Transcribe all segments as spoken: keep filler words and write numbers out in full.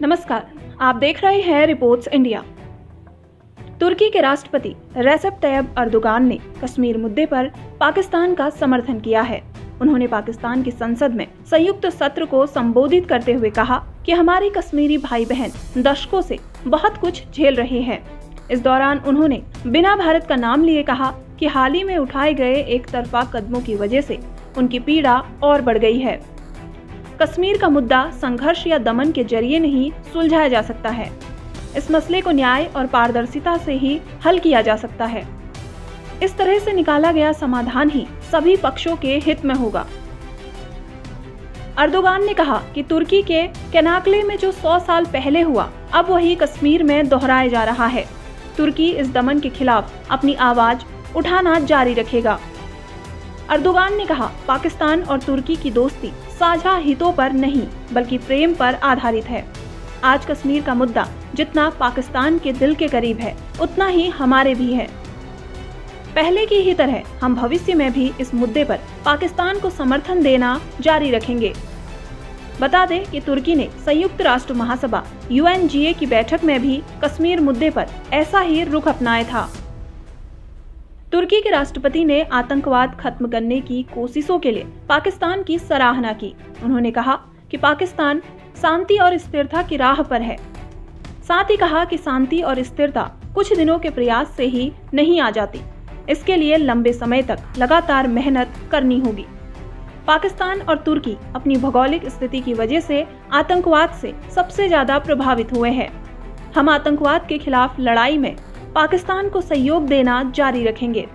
नमस्कार, आप देख रहे हैं रिपोर्ट्स इंडिया। तुर्की के राष्ट्रपति रेसेप तैयब अर्दोगान ने कश्मीर मुद्दे पर पाकिस्तान का समर्थन किया है। उन्होंने पाकिस्तान की संसद में संयुक्त सत्र को संबोधित करते हुए कहा कि हमारे कश्मीरी भाई बहन दशकों से बहुत कुछ झेल रहे हैं। इस दौरान उन्होंने बिना भारत का नाम लिए कहा कि हाल ही में उठाए गए एक तरफा कदमों की वजह से उनकी पीड़ा और बढ़ गई है। कश्मीर का मुद्दा संघर्ष या दमन के जरिए नहीं सुलझाया जा सकता है। इस मसले को न्याय और पारदर्शिता से ही हल किया जा सकता है। इस तरह से निकाला गया समाधान ही सभी पक्षों के हित में होगा। अर्दोगान ने कहा कि तुर्की के कनाकले में जो सौ साल पहले हुआ, अब वही कश्मीर में दोहराया जा रहा है। तुर्की इस दमन के खिलाफ अपनी आवाज उठाना जारी रखेगा। अर्दोगान ने कहा, पाकिस्तान और तुर्की की दोस्ती साझा हितों पर नहीं बल्कि प्रेम पर आधारित है। आज कश्मीर का मुद्दा जितना पाकिस्तान के दिल के करीब है, उतना ही हमारे भी है। पहले की ही तरह हम भविष्य में भी इस मुद्दे पर पाकिस्तान को समर्थन देना जारी रखेंगे। बता दें कि तुर्की ने संयुक्त राष्ट्र महासभा यूएनजीए की बैठक में भी कश्मीर मुद्दे पर ऐसा ही रुख अपनाया था। तुर्की के राष्ट्रपति ने आतंकवाद खत्म करने की कोशिशों के लिए पाकिस्तान की सराहना की। उन्होंने कहा कि पाकिस्तान शांति और स्थिरता की राह पर है। साथ ही कहा कि शांति और स्थिरता कुछ दिनों के प्रयास से ही नहीं आ जाती, इसके लिए लंबे समय तक लगातार मेहनत करनी होगी। पाकिस्तान और तुर्की अपनी भौगोलिक स्थिति की वजह से आतंकवाद से सबसे ज्यादा प्रभावित हुए हैं। हम आतंकवाद के खिलाफ लड़ाई में पाकिस्तान को सहयोग देना जारी रखेंगे।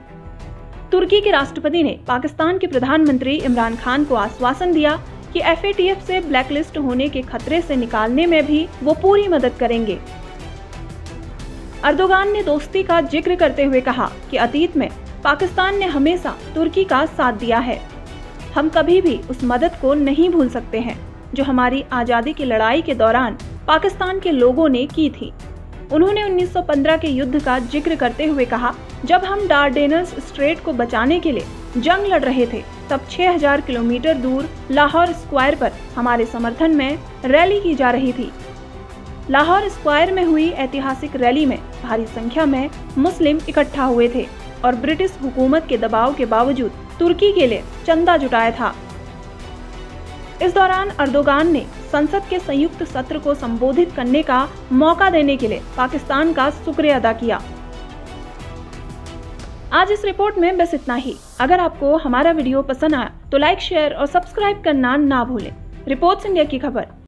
तुर्की के राष्ट्रपति ने पाकिस्तान के प्रधानमंत्री इमरान खान को आश्वासन दिया कि एफएटीएफ से ब्लैकलिस्ट होने के खतरे से निकालने में भी वो पूरी मदद करेंगे। अर्दोगान ने दोस्ती का जिक्र करते हुए कहा कि अतीत में पाकिस्तान ने हमेशा तुर्की का साथ दिया है। हम कभी भी उस मदद को नहीं भूल सकते हैं जो हमारी आज़ादी की लड़ाई के दौरान पाकिस्तान के लोगों ने की थी। उन्होंने उन्नीस सौ पंद्रह के युद्ध का जिक्र करते हुए कहा, जब हम डार्डेनर्स स्ट्रेट को बचाने के लिए जंग लड़ रहे थे, तब छह हज़ार किलोमीटर दूर लाहौर स्क्वायर पर हमारे समर्थन में रैली की जा रही थी। लाहौर स्क्वायर में हुई ऐतिहासिक रैली में भारी संख्या में मुस्लिम इकट्ठा हुए थे और ब्रिटिश हुकूमत के दबाव के बावजूद तुर्की के लिए चंदा जुटाया था। इस दौरान अर्दोगान ने संसद के संयुक्त सत्र को संबोधित करने का मौका देने के लिए पाकिस्तान का शुक्रिया अदा किया। आज इस रिपोर्ट में बस इतना ही। अगर आपको हमारा वीडियो पसंद आया तो लाइक, शेयर और सब्सक्राइब करना ना भूलें। रिपोर्ट्स इंडिया की खबर।